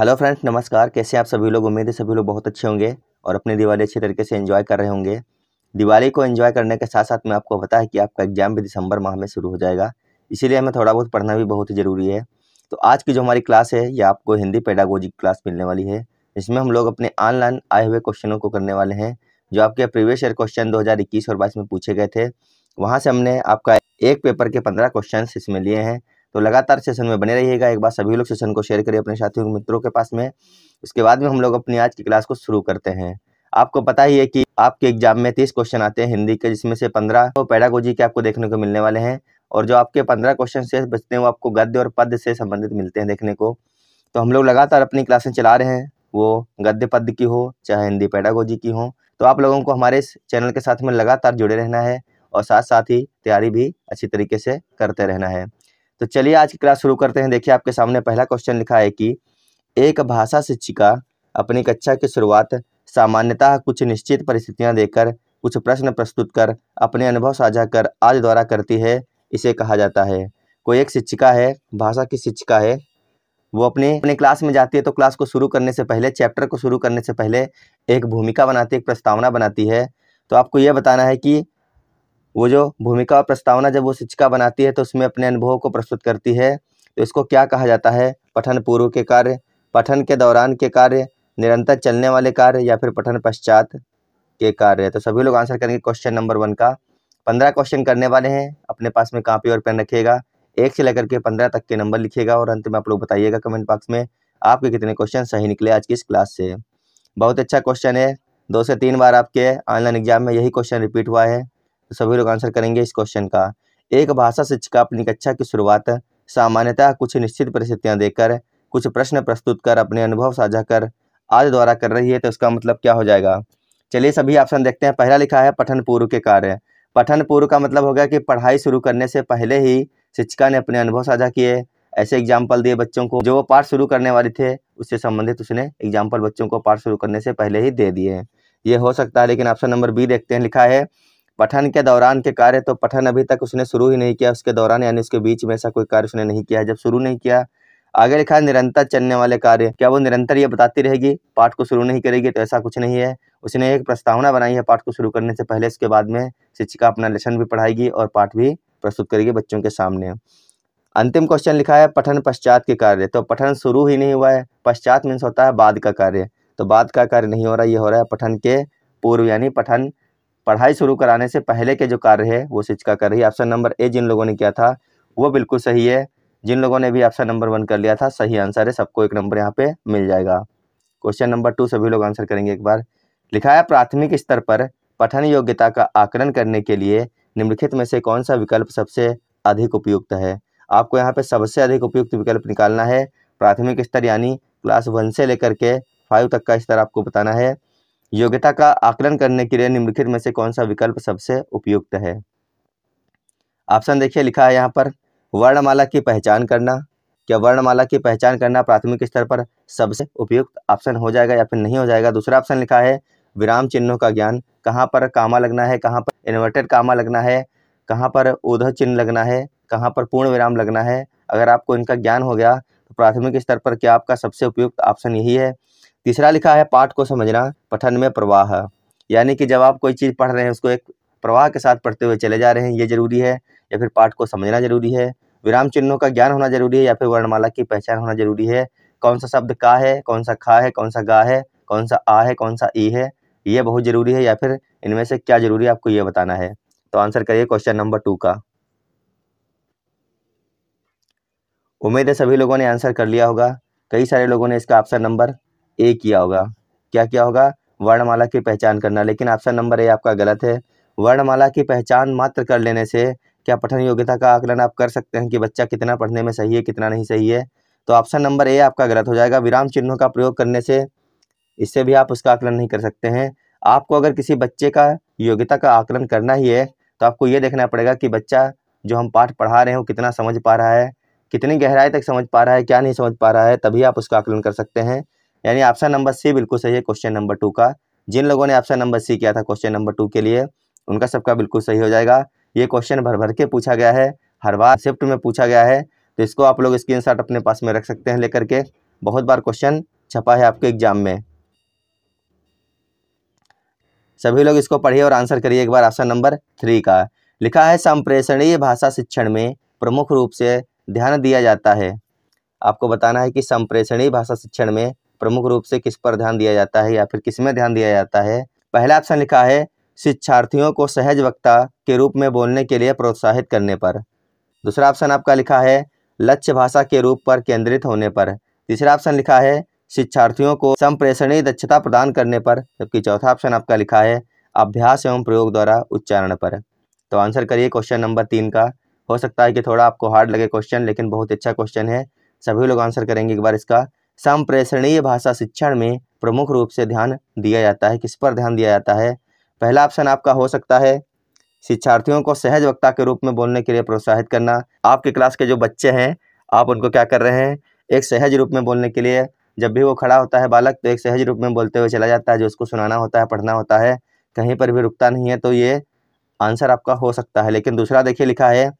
Hello friends, नमस्कार। कैसे हैं आप सभी लोग? उम्मीद है सभी लोग बहुत अच्छे होंगे और अपनी दिवाली अच्छे तरीके से एंजॉय कर रहे होंगे। दिवाली को एंजॉय करने के साथ साथ मैं आपको पता है कि आपका एग्जाम भी दिसंबर माह में शुरू हो जाएगा, इसीलिए हमें थोड़ा बहुत पढ़ना भी बहुत ही ज़रूरी है। तो आज की जो हमारी क्लास है ये आपको हिंदी पेडागोजी क्लास मिलने वाली है। इसमें हम लोग अपने ऑनलाइन आए हुए क्वेश्चनों को करने वाले हैं जो आपके प्रीवियस ईयर क्वेश्चन 2021 और 22 में पूछे गए थे। वहाँ से हमने आपका एक पेपर के 15 क्वेश्चन इसमें लिए हैं। तो लगातार सेशन में बने रहिएगा। एक बार सभी लोग सेशन को शेयर करिए अपने साथियों मित्रों के पास में। उसके बाद में हम लोग अपनी आज की क्लास को शुरू करते हैं। आपको पता ही है कि आपके एग्जाम में 30 क्वेश्चन आते हैं हिंदी के, जिसमें से 15 तो पेडागोजी के आपको देखने को मिलने वाले हैं और जो आपके 15 क्वेश्चन से बचते हैं वो आपको गद्य और पद्य से संबंधित मिलते हैं देखने को। तो हम लोग लगातार अपनी क्लासें चला रहे हैं, वो गद्य पद्य की हो चाहे हिंदी पेडागोजी की हो। तो आप लोगों को हमारे इस चैनल के साथ में लगातार जुड़े रहना है और साथ साथ ही तैयारी भी अच्छी तरीके से करते रहना है। तो चलिए आज की क्लास शुरू करते हैं। देखिए आपके सामने पहला क्वेश्चन लिखा है कि एक भाषा शिक्षिका अपनी कक्षा की शुरुआत सामान्यतः कुछ निश्चित परिस्थितियां देकर कुछ प्रश्न प्रस्तुत कर अपने अनुभव साझा कर आज द्वारा करती है, इसे कहा जाता है। कोई एक शिक्षिका है, भाषा की शिक्षिका है, वो अपने क्लास में जाती है तो क्लास को शुरू करने से पहले, चैप्टर को शुरू करने से पहले एक भूमिका बनाती है, एक प्रस्तावना बनाती है। तो आपको ये बताना है कि वो जो भूमिका और प्रस्तावना जब वो शिक्षिका बनाती है तो उसमें अपने अनुभव को प्रस्तुत करती है, तो इसको क्या कहा जाता है? पठन पूर्व के कार्य, पठन के दौरान के कार्य, निरंतर चलने वाले कार्य या फिर पठन पश्चात के कार्य। तो सभी लोग आंसर करेंगे क्वेश्चन नंबर 1 का। 15 क्वेश्चन करने वाले हैं। अपने पास में कॉपी और पेन रखिएगा, 1 से लेकर के 15 तक के नंबर लिखिएगा और अंत में आप लोग बताइएगा कमेंट बॉक्स में आपके कितने क्वेश्चन सही निकले आज की इस क्लास से। बहुत अच्छा क्वेश्चन है, 2 से 3 बार आपके ऑनलाइन एग्जाम में यही क्वेश्चन रिपीट हुआ है। तो सभी लोग आंसर करेंगे इस क्वेश्चन का। एक भाषा शिक्षिका अपनी कक्षा की शुरुआत सामान्यतः कुछ निश्चित परिस्थितियां देकर कुछ प्रश्न प्रस्तुत कर अपने अनुभव साझा कर आज द्वारा कर रही है, तो इसका मतलब क्या हो जाएगा? चलिए सभी ऑप्शन देखते हैं। पहला लिखा है पठन पूर्व के कार्य। पठन पूर्व का मतलब हो गया कि पढ़ाई शुरू करने से पहले ही शिक्षिका ने अपने अनुभव साझा किए, ऐसे एग्जाम्पल दिए बच्चों को जो वो पाठ शुरू करने वाले थे उससे संबंधित उसने एग्जाम्पल बच्चों को पाठ शुरू करने से पहले ही दे दिए। ये हो सकता है, लेकिन ऑप्शन नंबर B देखते हैं। लिखा है पठन के दौरान के कार्य। तो पठन अभी तक उसने शुरू ही नहीं किया, उसके दौरान यानी उसके बीच में ऐसा कोई कार्य उसने नहीं किया, जब शुरू नहीं किया। आगे लिखा है निरंतर चलने वाले कार्य। क्या वो निरंतर ये बताती रहेगी, पाठ को शुरू नहीं करेगी? तो ऐसा कुछ नहीं है। उसने एक प्रस्तावना बनाई है पाठ को शुरू करने से पहले, उसके बाद में शिक्षिका अपना लेसन भी पढ़ाएगी और पाठ भी प्रस्तुत करेगी बच्चों के सामने। अंतिम क्वेश्चन लिखा है पठन पश्चात के कार्य। तो पठन शुरू ही नहीं हुआ है, पश्चात मीन्स होता है बाद का कार्य, तो बाद का कार्य नहीं हो रहा, ये हो रहा है पठन के पूर्व यानी पठन पढ़ाई शुरू कराने से पहले के जो कार्य है वो शिक्षिका कर रही है। ऑप्शन नंबर A जिन लोगों ने किया था वो बिल्कुल सही है। जिन लोगों ने भी ऑप्शन नंबर 1 कर लिया था सही आंसर है, सबको 1 नंबर यहाँ पे मिल जाएगा। क्वेश्चन नंबर 2 सभी लोग आंसर करेंगे एक बार। लिखा है प्राथमिक स्तर पर पठन योग्यता का आकलन करने के लिए निम्नलिखित में से कौन सा विकल्प सबसे अधिक उपयुक्त है? आपको यहाँ पे सबसे अधिक उपयुक्त विकल्प निकालना है। प्राथमिक स्तर यानी क्लास 1 से लेकर के 5 तक का स्तर आपको बताना है। योग्यता का आकलन करने के लिए निम्नलिखित में से कौन सा विकल्प सबसे उपयुक्त है? ऑप्शन देखिए। लिखा है यहाँ पर वर्णमाला की पहचान करना। क्या वर्णमाला की पहचान करना प्राथमिक स्तर पर सबसे उपयुक्त ऑप्शन हो जाएगा या फिर नहीं हो जाएगा? दूसरा ऑप्शन लिखा है विराम चिन्हों का ज्ञान। कहाँ पर कामा लगना है, कहाँ पर इन्वर्टेड कामा लगना है, कहाँ पर ऊर्ध्व चिन्ह लगना है, कहाँ पर पूर्ण विराम लगना है, अगर आपको इनका ज्ञान हो गया तो प्राथमिक स्तर पर क्या आपका सबसे उपयुक्त ऑप्शन यही है। तीसरा लिखा है पाठ को समझना। पठन में प्रवाह, यानी कि जब आप कोई चीज़ पढ़ रहे हैं उसको एक प्रवाह के साथ पढ़ते हुए चले जा रहे हैं, ये जरूरी है। या फिर पाठ को समझना जरूरी है, विराम चिन्हों का ज्ञान होना जरूरी है, या फिर वर्णमाला की पहचान होना जरूरी है। कौन सा शब्द का है, कौन सा खा है, कौन सा गा है, कौन सा आ है, कौन सा ई है, ये बहुत ज़रूरी है। या फिर इनमें से क्या जरूरी है आपको ये बताना है। तो आंसर करिए क्वेश्चन नंबर 2 का। उम्मीद है सभी लोगों ने आंसर कर लिया होगा। कई सारे लोगों ने इसका ऑप्शन नंबर A किया होगा। क्या किया होगा? वर्णमाला की पहचान करना, लेकिन ऑप्शन नंबर A आपका गलत है। वर्णमाला की पहचान मात्र कर लेने से क्या पठन योग्यता का आकलन आप कर सकते हैं कि बच्चा कितना पढ़ने में सही है कितना नहीं सही है? तो ऑप्शन नंबर A आपका गलत हो जाएगा। विराम चिन्हों का प्रयोग करने से, इससे भी आप उसका आकलन नहीं कर सकते हैं। आपको अगर किसी बच्चे का योग्यता का आकलन करना ही है तो आपको ये देखना पड़ेगा कि बच्चा जो हम पाठ पढ़ा रहे हैं वो कितना समझ पा रहा है, कितनी गहराई तक समझ पा रहा है, क्या नहीं समझ पा रहा है, तभी आप उसका आकलन कर सकते हैं। यानी ऑप्शन नंबर C बिल्कुल सही है क्वेश्चन नंबर 2 का। जिन लोगों ने ऑप्शन नंबर C किया था क्वेश्चन नंबर 2 के लिए उनका सबका बिल्कुल सही हो जाएगा। ये क्वेश्चन भर भर के पूछा गया है, हर बार शिफ्ट में पूछा गया है, तो इसको आप लोग स्क्रीनशॉट अपने पास में रख सकते हैं लेकर के बहुत बार क्वेश्चन छपा है आपके एग्जाम में। सभी लोग इसको पढ़िए और आंसर करिए एक बार। ऑप्शन नंबर 3 का लिखा है संप्रेषणीय भाषा शिक्षण में प्रमुख रूप से ध्यान दिया जाता है। आपको बताना है कि संप्रेषणीय भाषा शिक्षण में प्रमुख रूप से किस पर ध्यान दिया जाता है या फिर किस में ध्यान दिया जाता है। पहला ऑप्शन लिखा है शिक्षार्थियों को सहज वक्ता के रूप में बोलने के लिए प्रोत्साहित करने पर। दूसरा ऑप्शन आपका लिखा है लक्ष्य भाषा के रूप पर केंद्रित होने पर। तीसरा ऑप्शन लिखा है शिक्षार्थियों को संप्रेषणीय दक्षता प्रदान करने पर। जबकि चौथा ऑप्शन आपका लिखा है अभ्यास एवं प्रयोग द्वारा उच्चारण पर। तो आंसर करिए क्वेश्चन नंबर 3 का। हो सकता है कि थोड़ा आपको हार्ड लगे क्वेश्चन, लेकिन बहुत अच्छा क्वेश्चन है। सभी लोग आंसर करेंगे एक बार इसका। संप्रेषणीय भाषा शिक्षण में प्रमुख रूप से ध्यान दिया जाता है, किस पर ध्यान दिया जाता है। पहला ऑप्शन आपका हो सकता है शिक्षार्थियों को सहज वक्ता के रूप में बोलने के लिए प्रोत्साहित करना। आपके क्लास के जो बच्चे हैं आप उनको क्या कर रहे हैं, एक सहज रूप में बोलने के लिए, जब भी वो खड़ा होता है बालक तो एक सहज रूप में बोलते हुए चला जाता है, जो उसको सुनाना होता है पढ़ना होता है, कहीं पर भी रुकता नहीं है। तो ये आंसर आपका हो सकता है। लेकिन दूसरा देखिए लिखा है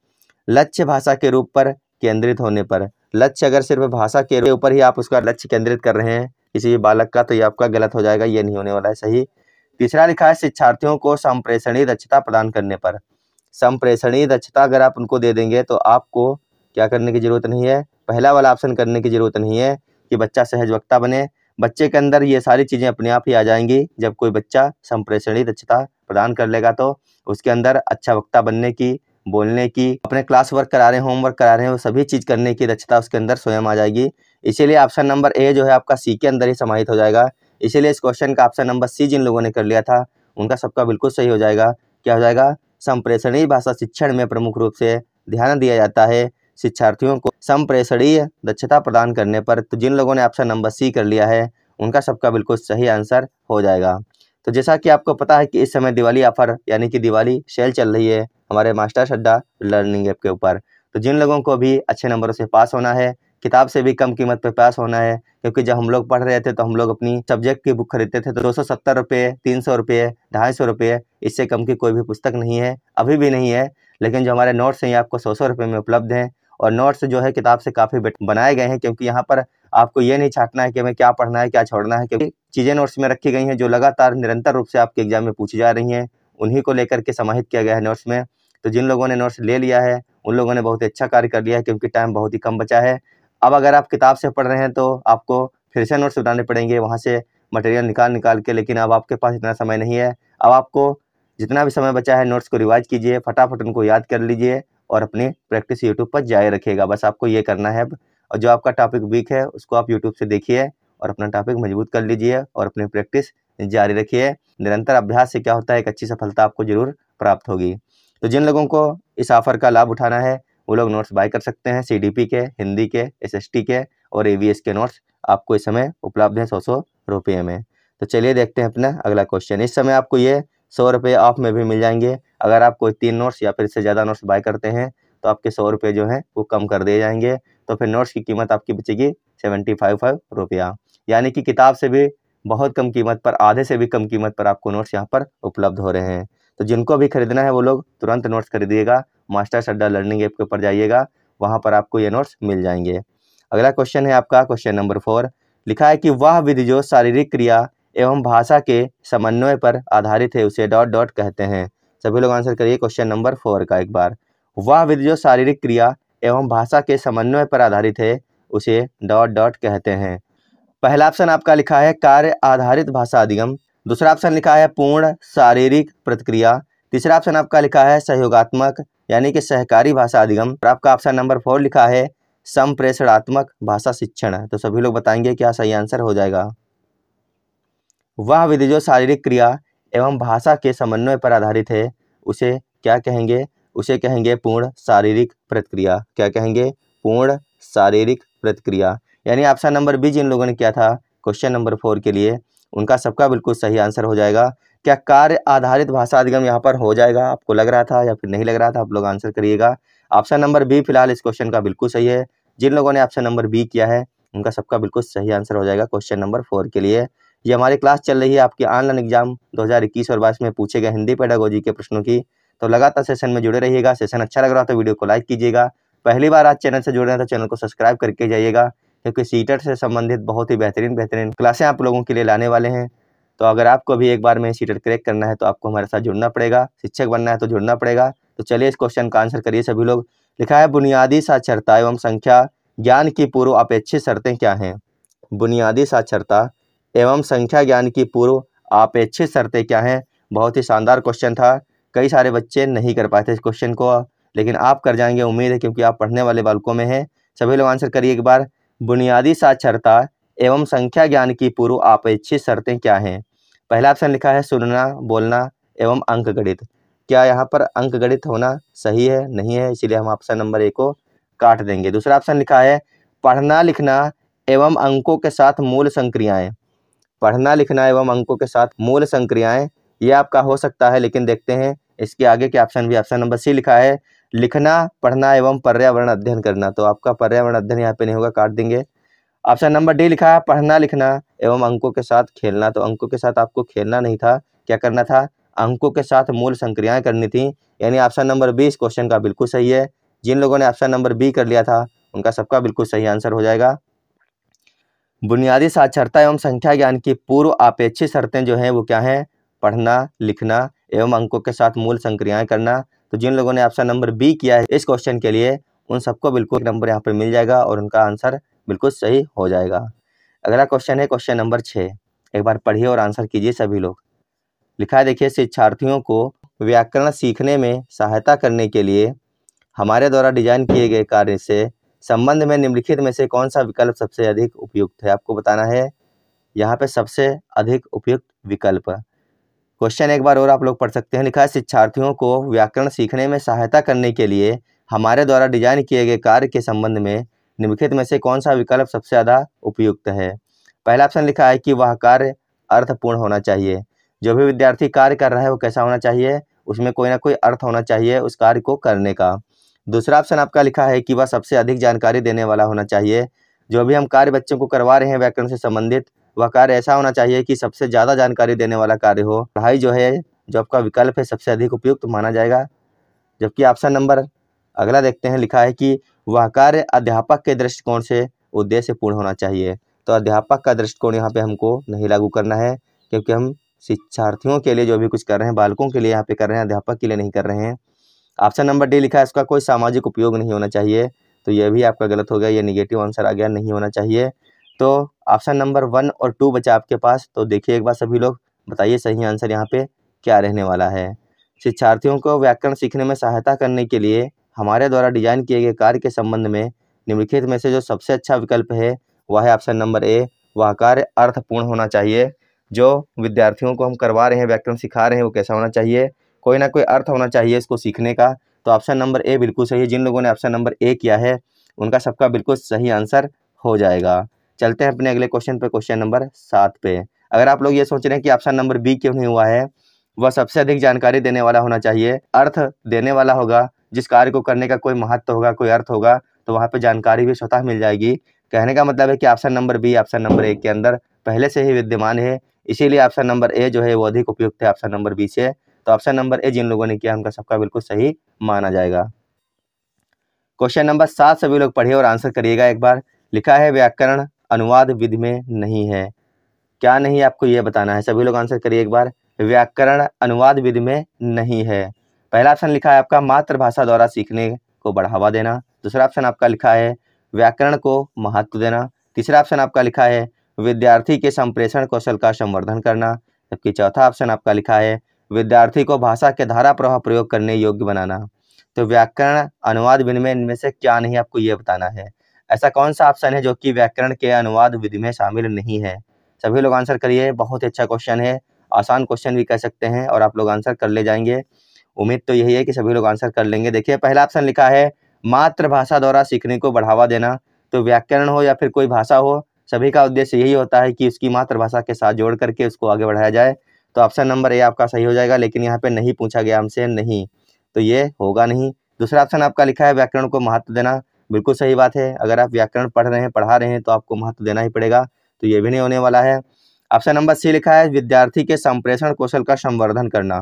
लक्ष्य भाषा के रूप पर केंद्रित होने पर। लक्ष्य अगर सिर्फ भाषा के ऊपर ही आप उसका लक्ष्य केंद्रित कर रहे हैं किसी बालक का, तो ये आपका गलत हो जाएगा, ये नहीं होने वाला है सही। तीसरा लिखा है शिक्षार्थियों को संप्रेषणीय दक्षता प्रदान करने पर। संप्रेषणीय दक्षता अगर आप उनको दे देंगे तो आपको क्या करने की ज़रूरत नहीं है, पहला वाला ऑप्शन करने की ज़रूरत नहीं है कि बच्चा सहज वक्ता बने। बच्चे के अंदर ये सारी चीज़ें अपने आप ही आ जाएंगी। जब कोई बच्चा संप्रेषणीय दक्षता प्रदान कर लेगा तो उसके अंदर अच्छा वक्ता बनने की, बोलने की, अपने क्लास वर्क करा रहे हैं, होमवर्क करा रहे हैं, वो सभी चीज़ करने की दक्षता उसके अंदर स्वयं आ जाएगी। इसीलिए ऑप्शन नंबर ए जो है आपका सी के अंदर ही समाहित हो जाएगा। इसीलिए इस क्वेश्चन का ऑप्शन नंबर सी जिन लोगों ने कर लिया था उनका सबका बिल्कुल सही हो जाएगा। क्या हो जाएगा, संप्रेषणीय भाषा शिक्षण में प्रमुख रूप से ध्यान दिया जाता है शिक्षार्थियों को संप्रेषणीय दक्षता प्रदान करने पर। तो जिन लोगों ने ऑप्शन नंबर सी कर लिया है उनका सबका बिल्कुल सही आंसर हो जाएगा। तो जैसा कि आपको पता है कि इस समय दिवाली ऑफर यानी कि दिवाली सेल चल रही है हमारे मास्टर्स अड्डा लर्निंग ऐप के ऊपर। तो जिन लोगों को भी अच्छे नंबरों से पास होना है, किताब से भी कम कीमत पर पास होना है, क्योंकि जब हम लोग पढ़ रहे थे तो हम लोग अपनी सब्जेक्ट की बुक खरीदते थे तो 270 रुपये, 300 रुपये, 250 रुपये, इससे कम की कोई भी पुस्तक नहीं है, अभी भी नहीं है। लेकिन जो हमारे नोट्स हैं आपको 100-100 रुपये में उपलब्ध हैं, और नोट्स जो है किताब से काफ़ी बनाए गए हैं, क्योंकि यहाँ पर आपको ये नहीं छाटना है कि हमें क्या पढ़ना है क्या छोड़ना है, क्योंकि चीज़ें नोट्स में रखी गई हैं जो लगातार निरंतर रूप से आपके एग्जाम में पूछी जा रही हैं, उन्हीं को लेकर के समाहित किया गया है नोट्स में। तो जिन लोगों ने नोट्स ले लिया है उन लोगों ने बहुत अच्छा कार्य कर लिया है, क्योंकि टाइम बहुत ही कम बचा है। अब अगर आप किताब से पढ़ रहे हैं तो आपको फिर से नोट्स बनाने पड़ेंगे, वहाँ से मटेरियल निकाल के, लेकिन अब आपके पास इतना समय नहीं है। अब आपको जितना भी समय बचा है नोट्स को रिवाइज कीजिए, फटाफट उनको याद कर लीजिए और अपनी प्रैक्टिस यूट्यूब पर जारी रखिएगा। बस आपको ये करना है। और जो आपका टॉपिक वीक है उसको आप यूट्यूब से देखिए और अपना टॉपिक मजबूत कर लीजिए और अपनी प्रैक्टिस जारी रखिए। निरंतर अभ्यास से क्या होता है, एक अच्छी सफलता आपको जरूर प्राप्त होगी। तो जिन लोगों को इस ऑफर का लाभ उठाना है वो लोग नोट्स बाय कर सकते हैं। CDP के, हिंदी के, SST के और AVS के नोट्स आपको इस समय उपलब्ध हैं 100-100 रुपये में। तो चलिए देखते हैं अपना अगला क्वेश्चन। इस समय आपको ये 100 रुपये ऑफ में भी मिल जाएंगे। अगर आप कोई 3 नोट्स या फिर इससे ज़्यादा नोट्स बाय करते हैं तो आपके 100 रुपये जो हैं वो कम कर दिए जाएंगे। तो फिर नोट्स की कीमत आपकी बचेगी 75 रुपया, यानी कि किताब से भी बहुत कम कीमत पर, आधे से भी कम कीमत पर आपको नोट्स यहाँ पर उपलब्ध हो रहे हैं। तो जिनको भी खरीदना है वो लोग तुरंत नोट्स खरीदिएगा, मास्टर्स अड्डा लर्निंग ऐप के ऊपर जाइएगा, वहाँ पर आपको ये नोट्स मिल जाएंगे। अगला क्वेश्चन है आपका क्वेश्चन नंबर 4। लिखा है कि वह विधि जो शारीरिक क्रिया एवं भाषा के समन्वय पर आधारित है उसे ... कहते हैं। सभी लोग आंसर करिए क्वेश्चन नंबर 4 का एक बार। वह विधि जो शारीरिक क्रिया एवं भाषा के समन्वय पर आधारित है उसे ... कहते हैं। पहला ऑप्शन आपका लिखा है कार्य आधारित भाषा अधिगम। दूसरा ऑप्शन लिखा है पूर्ण शारीरिक प्रतिक्रिया। तीसरा ऑप्शन आपका लिखा है सहयोगात्मक यानी कि सहकारी भाषा अधिगम। और आपका ऑप्शन नंबर 4 लिखा है संप्रेषणात्मक भाषा शिक्षण। तो सभी लोग बताएंगे क्या सही आंसर हो जाएगा। वह विधि जो शारीरिक क्रिया एवं भाषा के समन्वय पर आधारित है उसे क्या कहेंगे, उसे कहेंगे पूर्ण शारीरिक प्रतिक्रिया। क्या कहेंगे, पूर्ण शारीरिक प्रतिक्रिया। यानी ऑप्शन नंबर बी जिन लोगों ने किया था क्वेश्चन नंबर 4 के लिए उनका सबका बिल्कुल सही आंसर हो जाएगा। क्या कार्य आधारित भाषा अधिगम यहाँ पर हो जाएगा आपको लग रहा था या फिर नहीं लग रहा था, आप लोग आंसर करिएगा। ऑप्शन नंबर बी फिलहाल इस क्वेश्चन का बिल्कुल सही है। जिन लोगों ने ऑप्शन नंबर बी किया है उनका सबका बिल्कुल सही आंसर हो जाएगा क्वेश्चन नंबर 4 के लिए। ये हमारी क्लास चल रही है आपके ऑनलाइन एग्जाम 2021 और 22 में पूछे गए हिंदी पेडागोजी के प्रश्नों की। तो लगातार सेशन में जुड़े रहिएगा। सेशन अच्छा लग रहा हो तो वीडियो को लाइक कीजिएगा। पहली बार आज चैनल से जुड़ रहे हैं तो चैनल को सब्सक्राइब करके जाइएगा, क्योंकि सीटेट से संबंधित बहुत ही बेहतरीन क्लासें आप लोगों के लिए लाने वाले हैं। तो अगर आपको भी एक बार में सीटेट क्रैक करना है तो आपको हमारे साथ जुड़ना पड़ेगा, शिक्षक बनना है तो जुड़ना पड़ेगा। तो चलिए इस क्वेश्चन का आंसर करिए सभी लोग। लिखा है बुनियादी साक्षरता एवं संख्या ज्ञान की पूर्व अपेक्षित शर्तें क्या हैं? बुनियादी साक्षरता एवं संख्या ज्ञान की पूर्व अपेक्षित शर्तें क्या हैं? बहुत ही शानदार क्वेश्चन था, कई सारे बच्चे नहीं कर पाए थे इस क्वेश्चन को, लेकिन आप कर जाएंगे उम्मीद है, क्योंकि आप पढ़ने वाले बालकों में हैं। सभी लोग आंसर करिए एक बार। बुनियादी साक्षरता एवं संख्या ज्ञान की पूर्व अपेक्षित शर्तें क्या हैं? पहला ऑप्शन लिखा है सुनना, बोलना एवं अंकगणित। क्या यहाँ पर अंकगणित होना सही है? नहीं है, इसीलिए हम ऑप्शन नंबर ए को काट देंगे। दूसरा ऑप्शन लिखा है पढ़ना लिखना एवं अंकों के साथ मूल संक्रियाएँ। पढ़ना लिखना एवं अंकों के साथ मूल संक्रियाएँ, ये आपका हो सकता है, लेकिन देखते हैं इसके आगे के ऑप्शन भी। ऑप्शन नंबर सी लिखा है लिखना, पढ़ना एवं पर्यावरण अध्ययन करना। तो आपका पर्यावरण अध्ययन यहाँ पे नहीं होगा, काट देंगे। ऑप्शन नंबर डी लिखा है पढ़ना लिखना एवं अंकों के साथ खेलना। तो अंकों के साथ आपको खेलना नहीं था, क्या करना था? अंकों के साथ मूल संक्रियाएँ करनी थी, यानी ऑप्शन नंबर बी इस क्वेश्चन का बिल्कुल सही है। जिन लोगों ने ऑप्शन नंबर बी कर लिया था उनका सबका बिल्कुल सही आंसर हो जाएगा। बुनियादी साक्षरता एवं संख्या ज्ञान की पूर्व अपेक्षित शर्तें जो हैं वो क्या हैं? पढ़ना लिखना एवं अंकों के साथ मूल संक्रियाएं करना। तो जिन लोगों ने ऑप्शन नंबर बी किया है इस क्वेश्चन के लिए उन सबको बिल्कुल नंबर यहाँ पर मिल जाएगा और उनका आंसर बिल्कुल सही हो जाएगा। अगला क्वेश्चन है क्वेश्चन नंबर 6, एक बार पढ़िए और आंसर कीजिए सभी लोग। लिखा है देखिए शिक्षार्थियों को व्याकरण सीखने में सहायता करने के लिए हमारे द्वारा डिजाइन किए गए कार्य से संबंध में निम्नलिखित में से कौन सा विकल्प सबसे अधिक उपयुक्त है? आपको बताना है यहाँ पे सबसे अधिक उपयुक्त विकल्प। क्वेश्चन एक बार और आप लोग पढ़ सकते हैं। लिखा है शिक्षार्थियों को व्याकरण सीखने में सहायता करने के लिए हमारे द्वारा डिजाइन किए गए कार्य के संबंध में निम्नलिखित में से कौन सा विकल्प सबसे ज़्यादा उपयुक्त है? पहला ऑप्शन लिखा है कि वह कार्य अर्थपूर्ण होना चाहिए। जो भी विद्यार्थी कार्य कर रहा है वो कैसा होना चाहिए? उसमें कोई ना कोई अर्थ होना चाहिए उस कार्य को करने का। दूसरा ऑप्शन आपका लिखा है कि वह सबसे अधिक जानकारी देने वाला होना चाहिए। जो भी हम कार्य बच्चों को करवा रहे हैं व्याकरण से संबंधित, वह कार्य ऐसा होना चाहिए कि सबसे ज़्यादा जानकारी देने वाला कार्य हो। पढ़ाई जो है, जो आपका विकल्प है, सबसे अधिक उपयुक्त माना जाएगा। जबकि ऑप्शन नंबर अगला देखते हैं, लिखा है कि वह कार्य अध्यापक के दृष्टिकोण से उद्देश्यपूर्ण होना चाहिए। तो अध्यापक का दृष्टिकोण यहाँ पर हमको नहीं लागू करना है, क्योंकि हम शिक्षार्थियों के लिए जो भी कुछ कर रहे हैं, बालकों के लिए यहाँ पर कर रहे हैं, अध्यापक के लिए नहीं कर रहे हैं। ऑप्शन नंबर डी लिखा है इसका कोई सामाजिक उपयोग नहीं होना चाहिए। तो यह भी आपका गलत हो गया, ये निगेटिव आंसर आ गया, नहीं होना चाहिए। तो ऑप्शन नंबर 1 और 2 बचा आपके पास। तो देखिए एक बार सभी लोग बताइए सही आंसर यहाँ पे क्या रहने वाला है। शिक्षार्थियों को व्याकरण सीखने में सहायता करने के लिए हमारे द्वारा डिजाइन किए गए कार्य के संबंध में निम्नलिखित में से जो सबसे अच्छा विकल्प है वह है ऑप्शन नंबर ए, वह कार्य अर्थपूर्ण होना चाहिए। जो विद्यार्थियों को हम करवा रहे हैं, व्याकरण सिखा रहे हैं, वो कैसा होना चाहिए? कोई ना कोई अर्थ होना चाहिए इसको सीखने का। तो ऑप्शन नंबर ए बिल्कुल सही है। जिन लोगों ने ऑप्शन नंबर ए किया है उनका सबका बिल्कुल सही आंसर हो जाएगा। चलते हैं अपने अगले क्वेश्चन पे, क्वेश्चन नंबर 7 पे। अगर आप लोग ये सोच रहे हैं कि ऑप्शन नंबर बी क्यों नहीं हुआ है, वह सबसे अधिक जानकारी देने वाला होना चाहिए, अर्थ देने वाला होगा, जिस कार्य को करने का कोई महत्व होगा, कोई अर्थ होगा, तो वहाँ पर जानकारी भी स्वतः मिल जाएगी। कहने का मतलब है कि option number B option number A के अंदर पहले से ही विद्यमान है, इसीलिए ऑप्शन नंबर ए जो है वो अधिक उपयुक्त है ऑप्शन नंबर बी से। तो ऑप्शन नंबर ए जिन लोगों ने किया उनका सबका बिल्कुल सही माना जाएगा। क्वेश्चन नंबर 7 सभी लोग पढ़िए और आंसर करिएगा एक बार। लिखा है व्याकरण अनुवाद विधि में नहीं है। क्या नहीं है आपको ये बताना है। सभी लोग आंसर करिए एक बार। व्याकरण अनुवाद विधि में नहीं है। पहला ऑप्शन लिखा है आपका मातृभाषा द्वारा सीखने को बढ़ावा देना। दूसरा ऑप्शन आपका लिखा है व्याकरण को महत्व देना। तीसरा ऑप्शन आपका लिखा है विद्यार्थी के संप्रेषण कौशल का संवर्धन करना। जबकि चौथा ऑप्शन आपका लिखा है विद्यार्थी को भाषा के धारा प्रवाह प्रयोग करने योग्य बनाना। तो व्याकरण अनुवाद विधि में इनमें से क्या नहीं आपको ये बताना है। ऐसा कौन सा ऑप्शन है जो कि व्याकरण के अनुवाद विधि में शामिल नहीं है। सभी लोग आंसर करिए। बहुत अच्छा क्वेश्चन है, आसान क्वेश्चन भी कह सकते हैं, और आप लोग आंसर कर ले जाएंगे। उम्मीद तो यही है कि सभी लोग आंसर कर लेंगे। देखिए पहला ऑप्शन लिखा है मातृभाषा द्वारा सीखने को बढ़ावा देना। तो व्याकरण हो या फिर कोई भाषा हो, सभी का उद्देश्य यही होता है कि उसकी मातृभाषा के साथ जोड़ करके उसको आगे बढ़ाया जाए। तो ऑप्शन नंबर ए आपका सही हो जाएगा, लेकिन यहाँ पे नहीं पूछा गया हमसे नहीं, तो ये होगा नहीं। दूसरा ऑप्शन आपका लिखा है व्याकरण को महत्व देना। बिल्कुल सही बात है, अगर आप व्याकरण पढ़ रहे हैं, पढ़ा रहे हैं, तो आपको महत्व देना ही पड़ेगा, तो ये भी नहीं होने वाला है। ऑप्शन नंबर सी लिखा है विद्यार्थी के संप्रेषण कौशल का संवर्धन करना।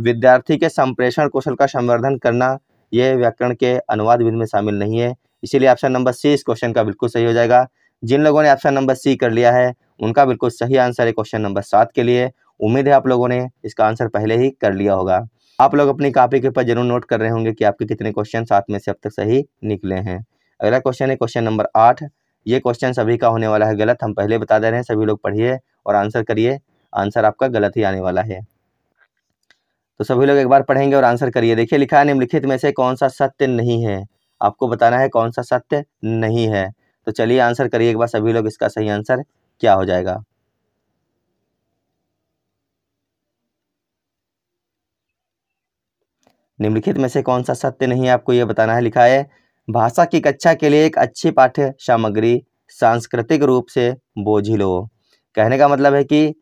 विद्यार्थी के संप्रेषण कौशल का संवर्धन करना, ये व्याकरण के अनुवाद विधि में शामिल नहीं है, इसीलिए ऑप्शन नंबर सी इस क्वेश्चन का बिल्कुल सही हो जाएगा। जिन लोगों ने ऑप्शन नंबर सी कर लिया है उनका बिल्कुल सही आंसर है क्वेश्चन नंबर 7 के लिए। उम्मीद है आप लोगों ने इसका आंसर पहले ही कर लिया होगा। आप लोग अपनी कॉपी के ऊपर जरूर नोट कर रहे होंगे कि आपके कितने क्वेश्चन 7 में से अब तक सही निकले हैं। अगला क्वेश्चन है क्वेश्चन नंबर 8। ये क्वेश्चन सभी का होने वाला है गलत, हम पहले बता दे रहे हैं। सभी लोग पढ़िए और आंसर करिए, आंसर आपका गलत ही आने वाला है। तो सभी लोग एक बार पढ़ेंगे और आंसर करिए। देखिए लिखा है निम्नलिखित में से कौन सा सत्य नहीं है। आपको बताना है कौन सा सत्य नहीं है। तो चलिए आंसर करिए एक बार सभी लोग, इसका सही आंसर क्या हो जाएगा। निम्नलिखित में से कौन सा सत्य नहीं है आपको ये बताना है। लिखा है भाषा की कक्षा के लिए एक अच्छी पाठ्य सामग्री सांस्कृतिक रूप से बोझ लो। कहने का मतलब है कि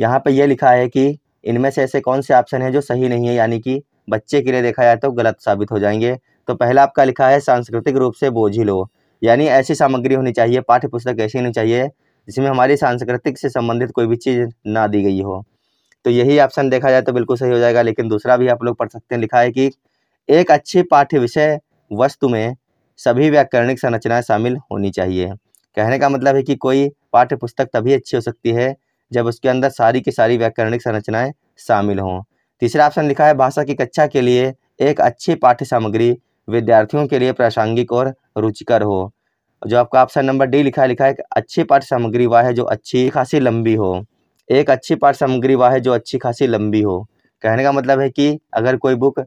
यहाँ पे यह लिखा है कि इनमें से ऐसे कौन से ऑप्शन है जो सही नहीं है, यानी कि बच्चे के लिए देखा जाए तो गलत साबित हो जाएंगे। तो पहला आपका लिखा है सांस्कृतिक रूप से बोझ लो, यानी ऐसी सामग्री होनी चाहिए, पाठ्य पुस्तक ऐसी होनी चाहिए जिसमें हमारी सांस्कृतिक से संबंधित कोई भी चीज़ ना दी गई हो। तो यही ऑप्शन देखा जाए तो बिल्कुल सही हो जाएगा। लेकिन दूसरा भी आप लोग पढ़ सकते हैं। लिखा है कि एक अच्छी पाठ्य विषय वस्तु में सभी व्याकरणिक संरचनाएं शामिल होनी चाहिए। कहने का मतलब है कि कोई पाठ्य पुस्तक तभी अच्छी हो सकती है जब उसके अंदर सारी की सारी व्याकरणिक संरचनाएं शामिल हों। तीसरा ऑप्शन लिखा है भाषा की कक्षा के लिए एक अच्छी पाठ्य सामग्री विद्यार्थियों के लिए प्रासंगिक और रुचिकर हो। जो आपका ऑप्शन नंबर डी लिखा है कि अच्छी पाठ्य सामग्री वह है जो अच्छी खासी लंबी हो। एक अच्छी पाठ्य सामग्री वह है जो अच्छी खासी लंबी हो। कहने का मतलब है कि अगर कोई बुक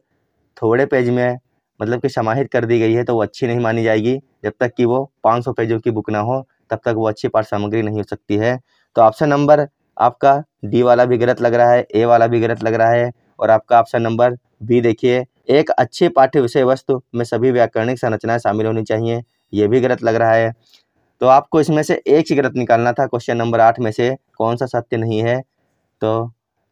थोड़े पेज में मतलब कि समाहित कर दी गई है तो वो अच्छी नहीं मानी जाएगी। जब तक कि वो 500 पेजों की बुक ना हो तब तक वो अच्छी पाठ्य सामग्री नहीं हो सकती है। तो ऑप्शन नंबर आपका डी वाला भी गलत लग रहा है, ए वाला भी गलत लग रहा है। और आपका ऑप्शन नंबर बी देखिए, एक अच्छे पाठ्य विषय वस्तु में सभी व्याकरणिक संरचनाएं शामिल होनी चाहिए, ये भी गलत लग रहा है। तो आपको इसमें से एक ही गलत निकालना था क्वेश्चन नंबर 8 में से कौन सा सत्य नहीं है। तो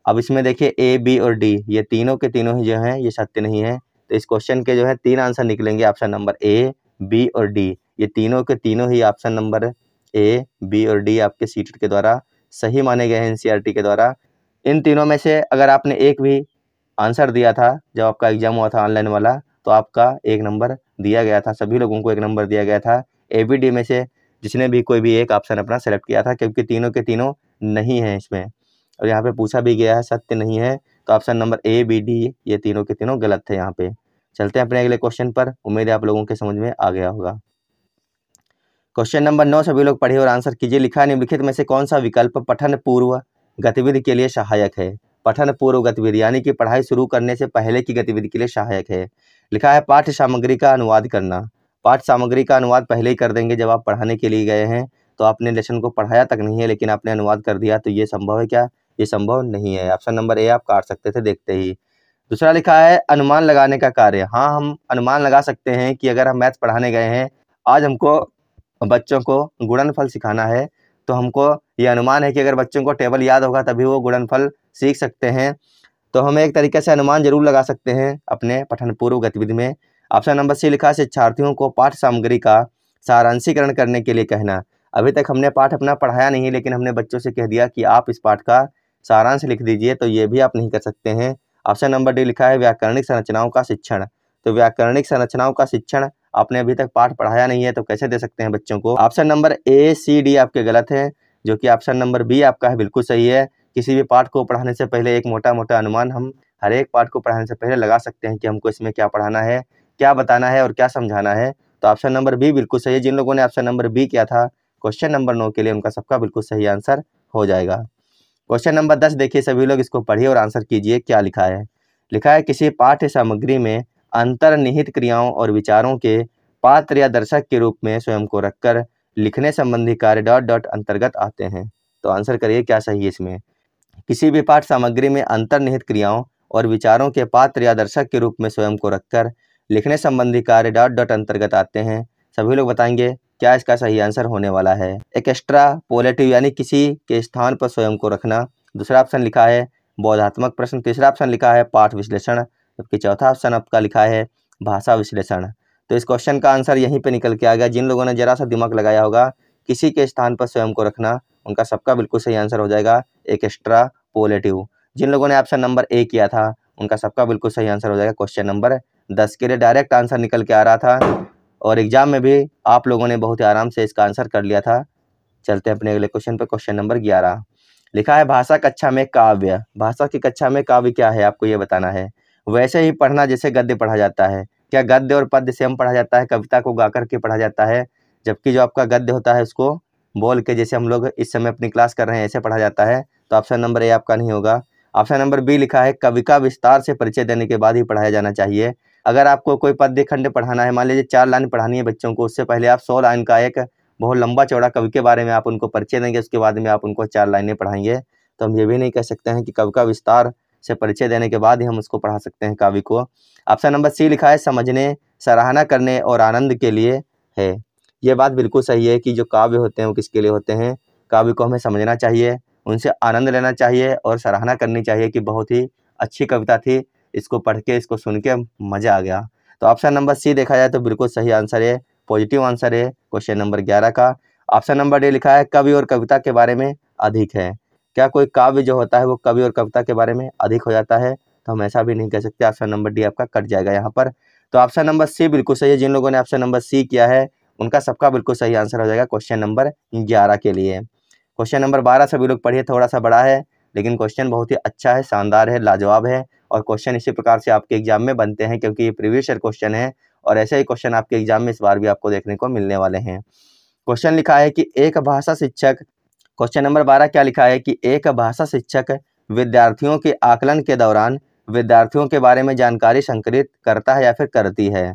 अब इसमें देखिए ए, बी और डी ये तीनों के तीनों ही जो हैं ये सत्य नहीं है। तो इस क्वेश्चन के जो है तीन आंसर निकलेंगे, ऑप्शन नंबर ए, बी और डी। ये तीनों के तीनों ही ऑप्शन नंबर ए, बी और डी आपके सीटेट के द्वारा सही माने गए हैं, एनसीईआरटी के द्वारा। इन तीनों में से अगर आपने एक भी आंसर दिया था जब आपका एग्जाम हुआ था ऑनलाइन वाला तो आपका एक नंबर दिया गया था, सभी लोगों को एक नंबर दिया गया था। ए, बी, डी में से जिसने भी कोई भी एक ऑप्शन अपना सेलेक्ट किया था, क्योंकि तीनों के तीनों नहीं हैं इसमें। और यहाँ पे पूछा भी गया है सत्य नहीं है, तो option number A, B, D ये तीनों के तीनों गलत थे। यहाँ पे चलते हैं अपने अगले क्वेश्चन पर, उम्मीद है आप लोगों के समझ में आ गया होगा। क्वेश्चन नंबर 9 सभी लोग पढ़िए और आंसर कीजिए। लिखा है निम्नलिखित में से कौन सा विकल्प पठन पूर्व गतिविधि के लिए सहायक है। पठन पूर्व गतिविधि यानी कि पढ़ाई शुरू करने से पहले की गतिविधि के लिए सहायक है। लिखा है पाठ्य सामग्री का अनुवाद करना। पाठ्य सामग्री का अनुवाद पहले ही कर देंगे जब आप पढ़ाने के लिए गए हैं, तो आपने लेसन को पढ़ाया तक नहीं है लेकिन आपने अनुवाद कर दिया, तो ये संभव है क्या? ये संभव नहीं है। ऑप्शन नंबर ए आप काट सकते थे देखते ही। दूसरा लिखा है अनुमान लगाने का कार्य। हाँ, हम अनुमान लगा सकते हैं कि अगर हम मैथ्स पढ़ाने गए हैं, आज हमको बच्चों को गुणनफल सिखाना है, तो हमको ये अनुमान है कि अगर बच्चों को टेबल याद होगा तभी वो गुणनफल सीख सकते हैं। तो हम एक तरीके से अनुमान जरूर लगा सकते हैं अपने पठन पूर्व गतिविधि में। ऑप्शन नंबर सी लिखा है शिक्षार्थियों को पाठ्य सामग्री का सारांशीकरण करने के लिए कहना। अभी तक हमने पाठ अपना पढ़ाया नहीं लेकिन हमने बच्चों से कह दिया कि आप इस पाठ का सारांश लिख दीजिए, तो ये भी आप नहीं कर सकते हैं। ऑप्शन नंबर डी लिखा है व्याकरणिक संरचनाओं का शिक्षण। तो व्याकरणिक संरचनाओं का शिक्षण आपने अभी तक पाठ पढ़ाया नहीं है तो कैसे दे सकते हैं बच्चों को। Option number A, C, D आपके गलत हैं, जो कि ऑप्शन नंबर बी आपका है बिल्कुल सही है। किसी भी पाठ को पढ़ाने से पहले एक मोटा मोटा अनुमान हम हर एक पाठ को पढ़ाने से पहले लगा सकते हैं कि हमको इसमें क्या पढ़ाना है, क्या बताना है और क्या समझाना है। तो ऑप्शन नंबर बी बिल्कुल सही है। जिन लोगों ने ऑप्शन नंबर बी किया था क्वेश्चन नंबर 9 के लिए, उनका सबका बिल्कुल सही आंसर हो जाएगा। क्वेश्चन नंबर 10 देखिए, सभी लोग इसको पढ़िए और आंसर कीजिए। क्या लिखा है? लिखा है किसी पाठ्य सामग्री में अंतर्निहित क्रियाओं और विचारों के पात्र या दर्शक के रूप में स्वयं को रखकर लिखने संबंधी कार्य ... अंतर्गत आते हैं। तो आंसर करिए क्या सही है इसमें। किसी भी पाठ्य सामग्री में अंतर्निहित क्रियाओं और विचारों के पात्र या दर्शक के रूप में स्वयं को रखकर लिखने संबंधी कार्य ... अंतर्गत आते हैं। सभी लोग बताएंगे क्या इसका सही आंसर होने वाला है। एक एक्स्ट्रा पोलेटिव यानी किसी के स्थान पर स्वयं को रखना। दूसरा ऑप्शन लिखा है बोधात्मक प्रश्न। तीसरा ऑप्शन लिखा है पाठ विश्लेषण, जबकि चौथा ऑप्शन आपका लिखा है भाषा विश्लेषण। तो इस क्वेश्चन का आंसर यहीं पे निकल के आ गया। जिन लोगों ने जरा सा दिमाग लगाया होगा किसी के स्थान पर स्वयं को रखना, उनका सबका बिल्कुल सही आंसर हो जाएगा एक एक्स्ट्रा पोलेटिव। जिन लोगों ने ऑप्शन नंबर ए किया था उनका सबका बिल्कुल सही आंसर हो जाएगा। क्वेश्चन नंबर 10 के लिए डायरेक्ट आंसर निकल के आ रहा था और एग्जाम में भी आप लोगों ने बहुत ही आराम से इसका आंसर कर लिया था। चलते हैं अपने अगले क्वेश्चन पे। क्वेश्चन नंबर 11 लिखा है भाषा कक्षा में काव्य। भाषा की कक्षा में काव्य क्या है आपको ये बताना है। वैसे ही पढ़ना जैसे गद्य पढ़ा जाता है, क्या गद्य और पद्य सेम पढ़ा जाता है? कविता को गा करके पढ़ा जाता है, जबकि जो आपका गद्य होता है उसको बोल के, जैसे हम लोग इस समय अपनी क्लास कर रहे हैं ऐसे पढ़ा जाता है। तो ऑप्शन नंबर ए आपका नहीं होगा। ऑप्शन नंबर बी लिखा है कवि का विस्तार से परिचय देने के बाद ही पढ़ाया जाना चाहिए। अगर आपको कोई पद्य खंड पढ़ाना है, मान लीजिए 4 लाइन पढ़ानी है बच्चों को, उससे पहले आप 100 लाइन का एक बहुत लंबा चौड़ा कवि के बारे में आप उनको परिचय देंगे, उसके बाद में आप उनको 4 लाइनें पढ़ाएंगे। तो हम ये भी नहीं कह सकते हैं कि कवि का विस्तार से परिचय देने के बाद ही हम उसको पढ़ा सकते हैं काव्य को। ऑप्शन नंबर सी लिखा है समझने, सराहना करने और आनंद के लिए है। ये बात बिल्कुल सही है कि जो काव्य होते हैं वो किसके लिए होते हैं? काव्य को हमें समझना चाहिए, उनसे आनंद लेना चाहिए और सराहना करनी चाहिए कि बहुत ही अच्छी कविता थी, इसको पढ़ के इसको सुन के मज़ा आ गया। तो ऑप्शन नंबर सी देखा जाए तो बिल्कुल सही आंसर है, पॉजिटिव आंसर है क्वेश्चन नंबर 11 का। ऑप्शन नंबर डी लिखा है कवि और कविता के बारे में अधिक है। क्या कोई काव्य जो होता है वो कवि और कविता के बारे में अधिक हो जाता है? तो हम ऐसा भी नहीं कह सकते। ऑप्शन नंबर डी आपका कट जाएगा यहाँ पर। तो ऑप्शन नंबर सी बिल्कुल सही है। जिन लोगों ने ऑप्शन नंबर सी किया है उनका सबका बिल्कुल सही आंसर हो जाएगा क्वेश्चन नंबर 11 के लिए। क्वेश्चन नंबर 12 सभी लोग पढ़िए, थोड़ा सा बड़ा है लेकिन क्वेश्चन बहुत ही अच्छा है, शानदार है, लाजवाब है। और क्वेश्चन इसी प्रकार से आपके एग्जाम में बनते हैं क्योंकि ये प्रीवियस ईयर क्वेश्चन है और ऐसे ही क्वेश्चन आपके एग्जाम में इस बार भी आपको देखने को मिलने वाले हैं। क्वेश्चन लिखा है कि एक भाषा शिक्षक, क्वेश्चन नंबर 12 क्या लिखा है कि एक भाषा शिक्षक विद्यार्थियों के आकलन के दौरान विद्यार्थियों के बारे में जानकारी संकलित करता है या फिर करती है।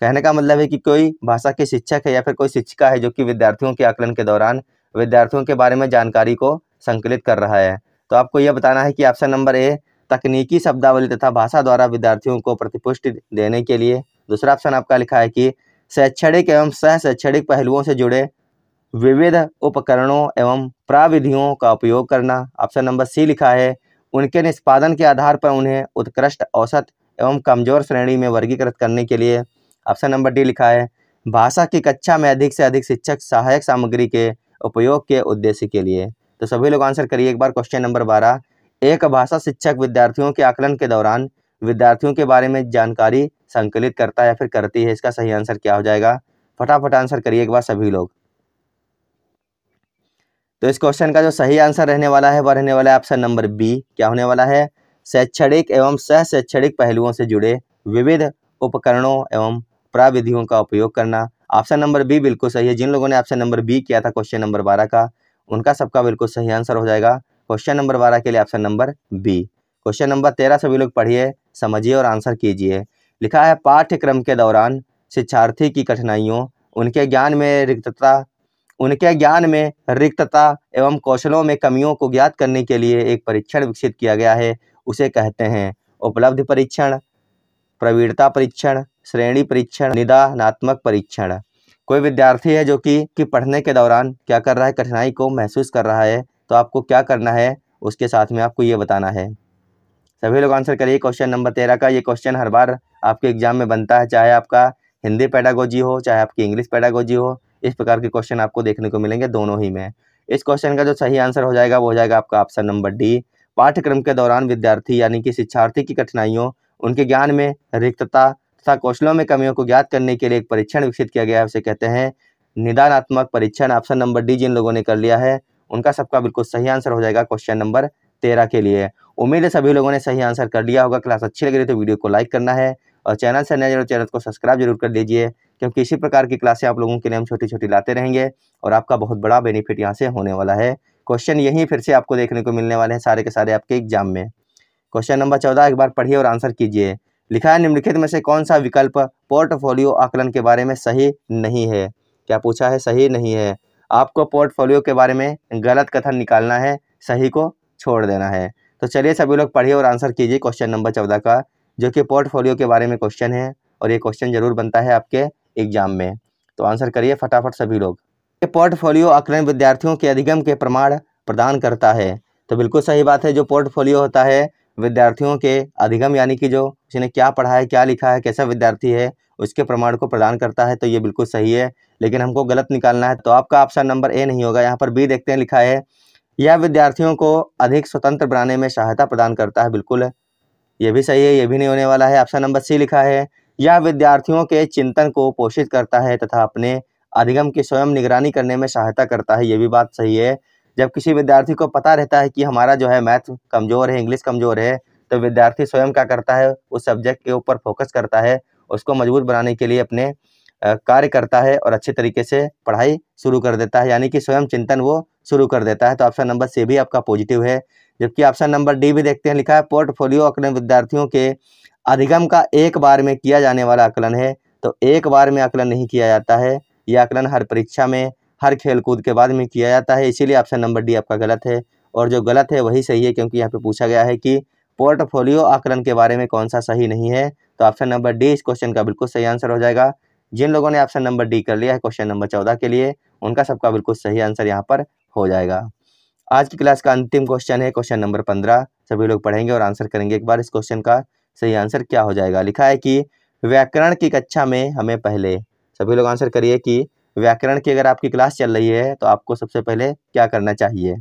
कहने का मतलब है कि कोई भाषा के शिक्षक है या फिर कोई शिक्षिका है जो कि विद्यार्थियों के आकलन के दौरान विद्यार्थियों के बारे में जानकारी को संकलित कर रहा है। तो आपको यह बताना है कि ऑप्शन नंबर ए तकनीकी शब्दावली तथा भाषा द्वारा विद्यार्थियों को प्रतिपुष्टि देने के लिए। दूसरा ऑप्शन आपका लिखा है कि शैक्षणिक एवं सह शैक्षणिक पहलुओं से जुड़े विविध उपकरणों एवं प्राविधियों का उपयोग करना। ऑप्शन नंबर सी लिखा है उनके निष्पादन के आधार पर उन्हें उत्कृष्ट, औसत एवं कमजोर श्रेणी में वर्गीकृत करने के लिए। ऑप्शन नंबर डी लिखा है भाषा की कक्षा में अधिक से अधिक शिक्षक सहायक सामग्री के उपयोग के उद्देश्य के लिए। तो सभी लोग आंसर करिए एक बार। क्वेश्चन नंबर 12 एक भाषा शिक्षक विद्यार्थियों के आकलन के दौरान विद्यार्थियों के बारे में जानकारी संकलित करता है या फिर करती है, इसका सही आंसर क्या हो जाएगा? फटाफट आंसर करिए एक बार सभी लोग। तो इस क्वेश्चन का जो सही आंसर रहने वाला है वह रहने वाला है ऑप्शन नंबर बी। क्या होने वाला है? शैक्षणिक एवं सह शैक्षणिक पहलुओं से जुड़े विविध उपकरणों एवं प्राविधियों का उपयोग करना। ऑप्शन नंबर बी बिल्कुल सही है। जिन लोगों ने ऑप्शन नंबर बी किया था क्वेश्चन नंबर 12 का, उनका सबका बिल्कुल सही आंसर हो जाएगा क्वेश्चन नंबर 12 के लिए option number B. Question number 13 सभी लोग पढ़िए, समझिए और आंसर कीजिए। लिखा है पाठ्यक्रम के दौरान शिक्षार्थी की कठिनाइयों, उनके ज्ञान में रिक्तता एवं कौशलों में कमियों को ज्ञात करने के लिए एक परीक्षण विकसित किया गया है, उसे कहते हैं उपलब्धि परीक्षण, प्रवीणता परीक्षण, श्रेणी परीक्षण, निदानात्मक परीक्षण। कोई विद्यार्थी है जो कि पढ़ने के दौरान क्या कर रहा है? कठिनाई को महसूस कर रहा है। तो आपको क्या करना है उसके साथ में आपको ये बताना है। सभी लोग आंसर करिए क्वेश्चन नंबर 13 का। ये क्वेश्चन हर बार आपके एग्जाम में बनता है, चाहे आपका हिंदी पेडागोजी हो चाहे आपकी इंग्लिश पेडागोजी हो, इस प्रकार के क्वेश्चन आपको देखने को मिलेंगे दोनों ही में। इस क्वेश्चन का जो सही आंसर हो जाएगा वो हो जाएगा आपका ऑप्शन नंबर डी। पाठ्यक्रम के दौरान विद्यार्थी यानी कि शिक्षार्थी की कठिनाइयों, उनके ज्ञान में रिक्तता तथा कौशलों में कमियों को ज्ञात करने के लिए एक परीक्षण विकसित किया गया है, उसे कहते हैं निदानात्मक परीक्षण। ऑप्शन नंबर डी जिन लोगों ने कर लिया है उनका सबका बिल्कुल सही आंसर हो जाएगा क्वेश्चन नंबर 13 के लिए। उम्मीद है सभी लोगों ने सही आंसर कर लिया होगा। क्लास अच्छी लगी तो वीडियो को लाइक करना है और चैनल से नए चैनल को सब्सक्राइब जरूर कर दीजिए, क्योंकि इसी प्रकार की क्लासें आप लोगों के लिए हम छोटी छोटी लाते रहेंगे और आपका बहुत बड़ा बेनिफिट यहाँ से होने वाला है। क्वेश्चन यहीं फिर से आपको देखने को मिलने वाले हैं सारे के सारे आपके एग्जाम में। क्वेश्चन नंबर 14 एक बार पढ़िए और आंसर कीजिए। लिखा है निम्नलिखित में से कौन सा विकल्प पोर्टफोलियो आकलन के बारे में सही नहीं है। क्या पूछा है? सही नहीं है। आपको पोर्टफोलियो के बारे में गलत कथन निकालना है, सही को छोड़ देना है। तो चलिए सभी लोग पढ़िए और आंसर कीजिए क्वेश्चन नंबर 14 का, जो कि पोर्टफोलियो के बारे में क्वेश्चन है और ये क्वेश्चन जरूर बनता है आपके एग्जाम में। तो आंसर करिए फटाफट सभी लोग। ये पोर्टफोलियो आकलन विद्यार्थियों के अधिगम के प्रमाण प्रदान करता है। तो बिल्कुल सही बात है। जो पोर्टफोलियो होता है विद्यार्थियों के अधिगम यानी कि जो उसने क्या पढ़ा है, क्या लिखा है, कैसा विद्यार्थी है, उसके प्रमाण को प्रदान करता है। तो ये बिल्कुल सही है, लेकिन हमको गलत निकालना है। तो आपका ऑप्शन नंबर ए नहीं होगा। यहाँ पर बी देखते हैं। लिखा है यह विद्यार्थियों को अधिक स्वतंत्र बनाने में सहायता प्रदान करता है। बिल्कुल ये भी सही है, ये भी नहीं होने वाला है। ऑप्शन नंबर सी लिखा है यह विद्यार्थियों के चिंतन को पोषित करता है तथा अपने अधिगम की स्वयं निगरानी करने में सहायता करता है। ये भी बात सही है, जब किसी विद्यार्थी को पता रहता है कि हमारा जो है मैथ कमज़ोर है, इंग्लिश कमज़ोर है, तो विद्यार्थी स्वयं क्या करता है, उस सब्जेक्ट के ऊपर फोकस करता है, उसको मजबूत बनाने के लिए अपने कार्य करता है और अच्छे तरीके से पढ़ाई शुरू कर देता है, यानी कि स्वयं चिंतन वो शुरू कर देता है। तो ऑप्शन नंबर C भी आपका पॉजिटिव है। जबकि ऑप्शन नंबर D भी देखते हैं, लिखा है पोर्टफोलियो अपने विद्यार्थियों के अधिगम का एक बार में किया जाने वाला आकलन है। तो एक बार में आकलन नहीं किया जाता है, यह आकलन हर परीक्षा में, हर खेलकूद के बाद में किया जाता है, इसीलिए ऑप्शन नंबर D आपका गलत है। और जो गलत है वही सही है, क्योंकि यहाँ पे पूछा गया है कि पोर्टफोलियो आकलन के बारे में कौन सा सही नहीं है। तो ऑप्शन नंबर D इस क्वेश्चन का बिल्कुल सही आंसर हो जाएगा। जिन लोगों ने ऑप्शन नंबर D कर लिया है क्वेश्चन नंबर 14 के लिए, उनका सबका बिल्कुल सही आंसर यहाँ पर हो जाएगा। आज की क्लास का अंतिम क्वेश्चन है क्वेश्चन नंबर 15। सभी लोग पढ़ेंगे और आंसर करेंगे एक बार इस क्वेश्चन का सही आंसर क्या हो जाएगा। लिखा है कि व्याकरण की कक्षा में हमें पहले, सभी लोग आंसर करिए कि व्याकरण की अगर आपकी क्लास चल रही है तो आपको सबसे पहले क्या करना चाहिए।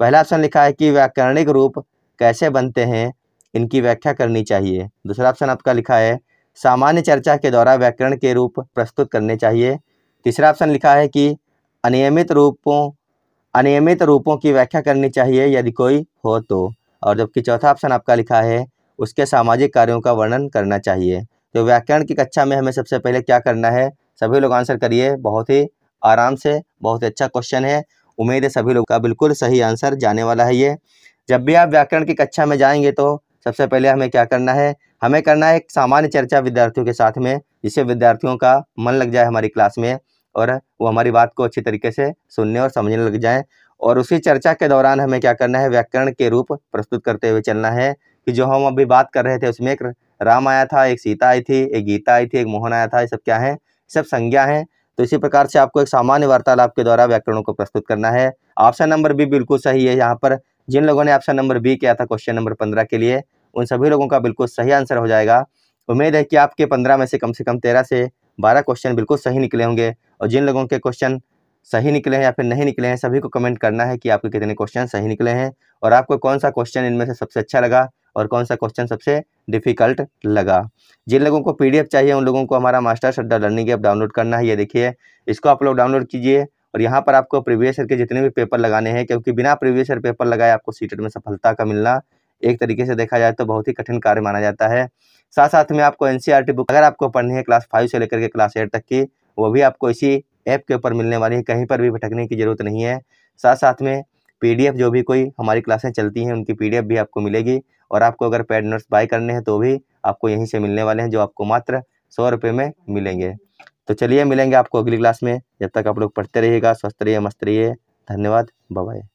पहला ऑप्शन लिखा है कि व्याकरणिक रूप कैसे बनते हैं, इनकी व्याख्या करनी चाहिए। दूसरा ऑप्शन आपका लिखा है सामान्य चर्चा के द्वारा व्याकरण के रूप प्रस्तुत करने चाहिए। तीसरा ऑप्शन लिखा है कि अनियमित रूपों की व्याख्या करनी चाहिए यदि कोई हो तो। और जबकि चौथा ऑप्शन आपका लिखा है उसके सामाजिक कार्यों का वर्णन करना चाहिए। तो व्याकरण की कक्षा में हमें सबसे पहले क्या करना है, सभी लोग आंसर करिए। बहुत ही आराम से, बहुत ही अच्छा क्वेश्चन है, उम्मीद है सभी लोग का बिल्कुल सही आंसर जाने वाला है ये। जब भी आप व्याकरण की कक्षा में जाएंगे तो सबसे पहले हमें क्या करना है, हमें करना है एक सामान्य चर्चा विद्यार्थियों के साथ में, जिससे विद्यार्थियों का मन लग जाए हमारी क्लास में और वो हमारी बात को अच्छी तरीके से सुनने और समझने लग जाएं। और उसी चर्चा के दौरान हमें क्या करना है, व्याकरण के रूप प्रस्तुत करते हुए चलना है कि जो हम अभी बात कर रहे थे उसमें एक राम आया था, एक सीता आई थी, एक गीता आई थी, एक मोहन आया था, ये सब क्या है, सब संज्ञा है। तो इसी प्रकार से आपको एक सामान्य वार्तालाप के द्वारा व्याकरणों को प्रस्तुत करना है। ऑप्शन नंबर B बिल्कुल सही है। यहाँ पर जिन लोगों ने ऑप्शन नंबर B किया था क्वेश्चन नंबर 15 के लिए, उन सभी लोगों का बिल्कुल सही आंसर हो जाएगा। उम्मीद है कि आपके 15 में से कम 13 से 12 क्वेश्चन बिल्कुल सही निकले होंगे। और जिन लोगों के क्वेश्चन सही निकले हैं या फिर नहीं निकले हैं, सभी को कमेंट करना है कि आपके कितने क्वेश्चन सही निकले हैं और आपको कौन सा क्वेश्चन इनमें से सबसे अच्छा लगा और कौन सा क्वेश्चन सबसे डिफिकल्ट लगा। जिन लोगों को PDF चाहिए, उन लोगों को हमारा मास्टर्स अड्डा लर्निंग ऐप डाउनलोड करना है। ये देखिए, इसको आप लोग डाउनलोड कीजिए और यहाँ पर आपको प्रीवियस ईयर के जितने भी पेपर लगाने हैं, क्योंकि बिना प्रीवियस ईयर पेपर लगाए आपको सीटेट में सफलता का मिलना एक तरीके से देखा जाए तो बहुत ही कठिन कार्य माना जाता है। साथ साथ में आपको NCERT बुक अगर आपको पढ़नी है क्लास 5 से लेकर के क्लास 8 तक की, वो भी आपको इसी ऐप के ऊपर मिलने वाली है, कहीं पर भी भटकने की ज़रूरत नहीं है। साथ साथ में PDF जो भी कोई हमारी क्लासें चलती हैं उनकी PDF भी आपको मिलेगी। और आपको अगर पेड नोट्स बाय करने हैं तो भी आपको यहीं से मिलने वाले हैं, जो आपको मात्र 100 रुपये में मिलेंगे। तो चलिए, मिलेंगे आपको अगली क्लास में। जब तक आप लोग पढ़ते रहिएगा, स्वस्थ रहिए, मस्त रहिए। धन्यवाद, बाय।